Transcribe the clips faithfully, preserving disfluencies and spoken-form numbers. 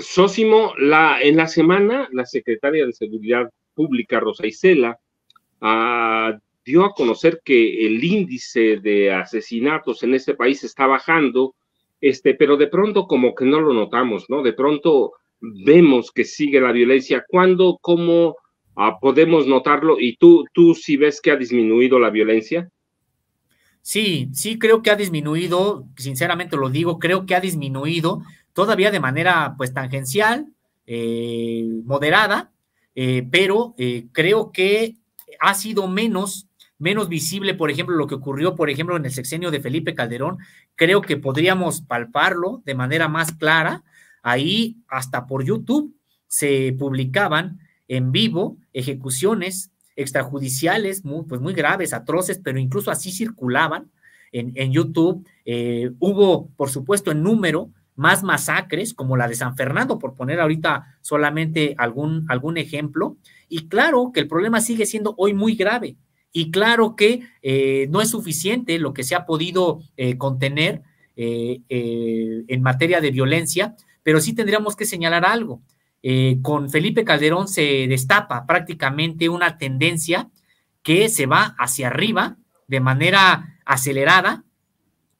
Zósimo, la, en la semana, la secretaria de Seguridad Pública, Rosa Isela, uh, dio a conocer que el índice de asesinatos en este país está bajando, este, pero de pronto como que no lo notamos, ¿no? De pronto vemos que sigue la violencia. ¿Cuándo, cómo uh, podemos notarlo? ¿Y tú, tú sí ves que ha disminuido la violencia? Sí, sí creo que ha disminuido, sinceramente lo digo, creo que ha disminuido todavía de manera pues tangencial, eh, moderada, eh, pero eh, creo que ha sido menos, menos visible, por ejemplo, lo que ocurrió, por ejemplo, en el sexenio de Felipe Calderón. Creo que podríamos palparlo de manera más clara. Ahí hasta por YouTube se publicaban en vivo ejecuciones extrajudiciales, muy, pues muy graves, atroces, pero incluso así circulaban en, en YouTube. Eh, hubo, por supuesto, en número más masacres, como la de San Fernando, por poner ahorita solamente algún, algún ejemplo. Y claro que el problema sigue siendo hoy muy grave. Y claro que eh, no es suficiente lo que se ha podido eh, contener eh, eh, en materia de violencia, pero sí tendríamos que señalar algo. Eh, con Felipe Calderón se destapa prácticamente una tendencia que se va hacia arriba de manera acelerada.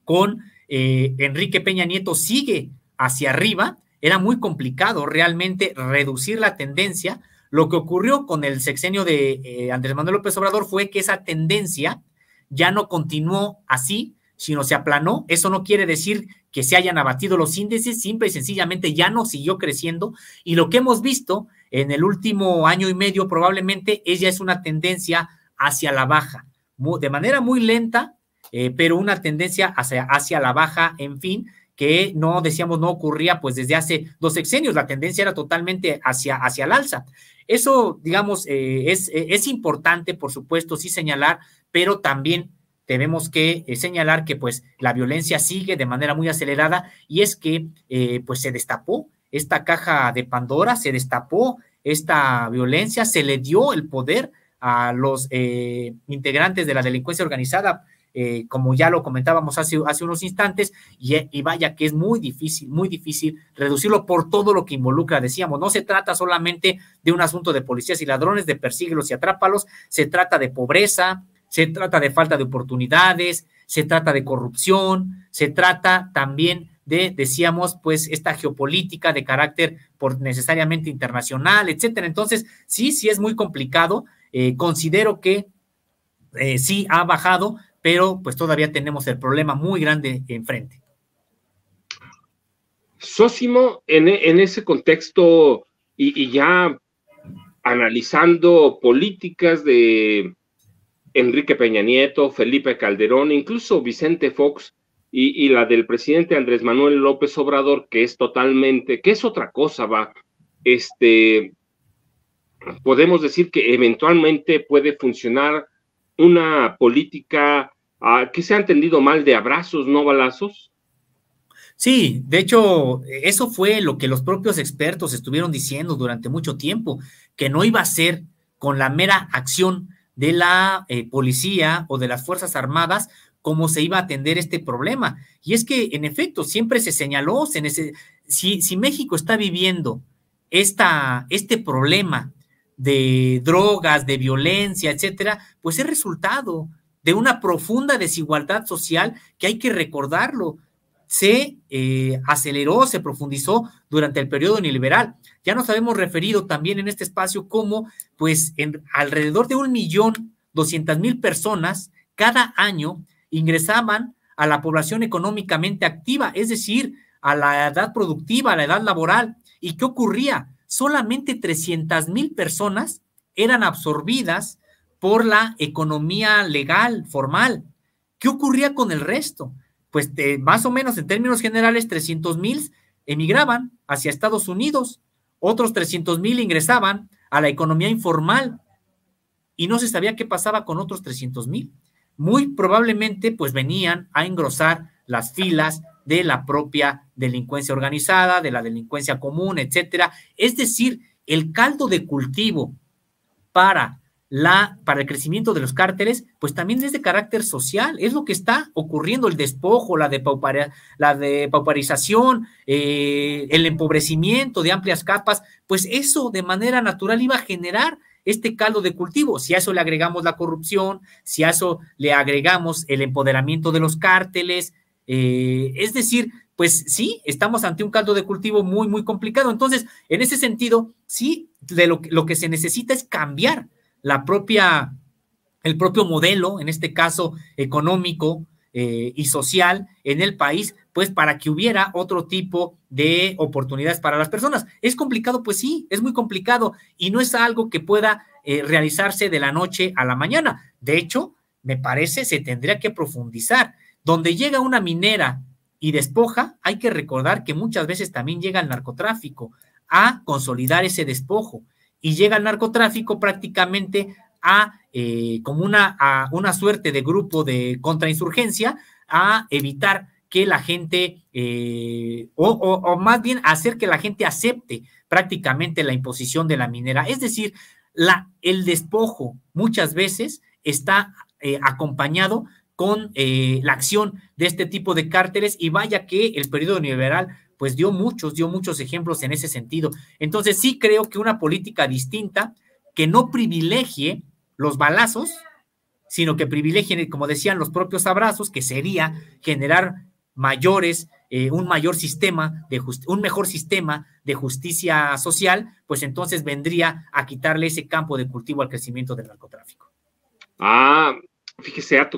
Con eh, Enrique Peña Nieto sigue hacia arriba. Era muy complicado realmente reducir la tendencia. Lo que ocurrió con el sexenio de eh, Andrés Manuel López Obrador fue que esa tendencia ya no continuó así, sino se aplanó. Eso no quiere decir que se hayan abatido los índices, simple y sencillamente ya no siguió creciendo, y lo que hemos visto en el último año y medio probablemente es ya es una tendencia hacia la baja, de manera muy lenta, eh, pero una tendencia hacia, hacia la baja, en fin, que no decíamos no ocurría pues desde hace dos sexenios. La tendencia era totalmente hacia, hacia el alza. Eso, digamos, eh, es, es importante, por supuesto, sí señalar, pero también tenemos que eh, señalar que pues la violencia sigue de manera muy acelerada, y es que eh, pues se destapó esta caja de Pandora, se destapó esta violencia, se le dio el poder a los eh, integrantes de la delincuencia organizada, eh, como ya lo comentábamos hace, hace unos instantes, y, y vaya que es muy difícil, muy difícil reducirlo por todo lo que involucra. Decíamos, no se trata solamente de un asunto de policías y ladrones, de persíguelos y atrápalos, se trata de pobreza, se trata de falta de oportunidades, se trata de corrupción, se trata también de, decíamos, pues esta geopolítica de carácter por necesariamente internacional, etcétera. Entonces, sí, sí es muy complicado. Eh, considero que eh, sí ha bajado, pero pues todavía tenemos el problema muy grande enfrente. Zósimo, en, en ese contexto y, y ya analizando políticas de Enrique Peña Nieto, Felipe Calderón, incluso Vicente Fox y, y la del presidente Andrés Manuel López Obrador, que es totalmente, que es otra cosa, va, este, podemos decir que eventualmente puede funcionar una política uh, que se ha entendido mal de abrazos, no balazos. Sí, de hecho, eso fue lo que los propios expertos estuvieron diciendo durante mucho tiempo, que no iba a ser con la mera acción de la eh, policía o de las Fuerzas Armadas cómo se iba a atender este problema. Y es que, en efecto, siempre se señaló, se nece... si, si México está viviendo esta, este problema de drogas, de violencia, etcétera, pues es resultado de una profunda desigualdad social que hay que recordarlo. Se eh, aceleró, se profundizó durante el periodo neoliberal. Ya nos habíamos referido también en este espacio cómo, pues, en alrededor de un millón doscientas mil personas cada año ingresaban a la población económicamente activa, es decir, a la edad productiva, a la edad laboral. ¿Y qué ocurría? Solamente trescientas mil personas eran absorbidas por la economía legal, formal. ¿Qué ocurría con el resto? Pues eh, más o menos en términos generales trescientos mil emigraban hacia Estados Unidos, otros trescientos mil ingresaban a la economía informal y no se sabía qué pasaba con otros trescientos mil. Muy probablemente pues venían a engrosar las filas de la propia delincuencia organizada, de la delincuencia común, etcétera. Es decir, el caldo de cultivo para la, para el crecimiento de los cárteles, pues también es de carácter social, es lo que está ocurriendo, el despojo, la, depaupar, la depauparización, eh, el empobrecimiento de amplias capas, pues eso de manera natural iba a generar este caldo de cultivo. Si a eso le agregamos la corrupción, si a eso le agregamos el empoderamiento de los cárteles, eh, es decir, pues sí, estamos ante un caldo de cultivo muy, muy complicado. Entonces, en ese sentido, sí, de lo, lo que se necesita es cambiar la propia, el propio modelo, en este caso económico eh, y social en el país, pues para que hubiera otro tipo de oportunidades para las personas. ¿Es complicado? Pues sí, es muy complicado y no es algo que pueda eh, realizarse de la noche a la mañana. De hecho, me parece se tendría que profundizar. Donde llega una minera y despoja, hay que recordar que muchas veces también llega el narcotráfico a consolidar ese despojo y llega el narcotráfico prácticamente a eh, como una, a una suerte de grupo de contrainsurgencia a evitar que la gente, eh, o, o, o más bien hacer que la gente acepte prácticamente la imposición de la minera. Es decir, la, el despojo muchas veces está eh, acompañado con eh, la acción de este tipo de cárteles, y vaya que el periodo neoliberal pues dio muchos, dio muchos ejemplos en ese sentido. Entonces sí creo que una política distinta que no privilegie los balazos, sino que privilegie, como decían, los propios abrazos, que sería generar mayores, eh, un mayor sistema, de just, un mejor sistema de justicia social, pues entonces vendría a quitarle ese campo de cultivo al crecimiento del narcotráfico. Ah, fíjese, a tu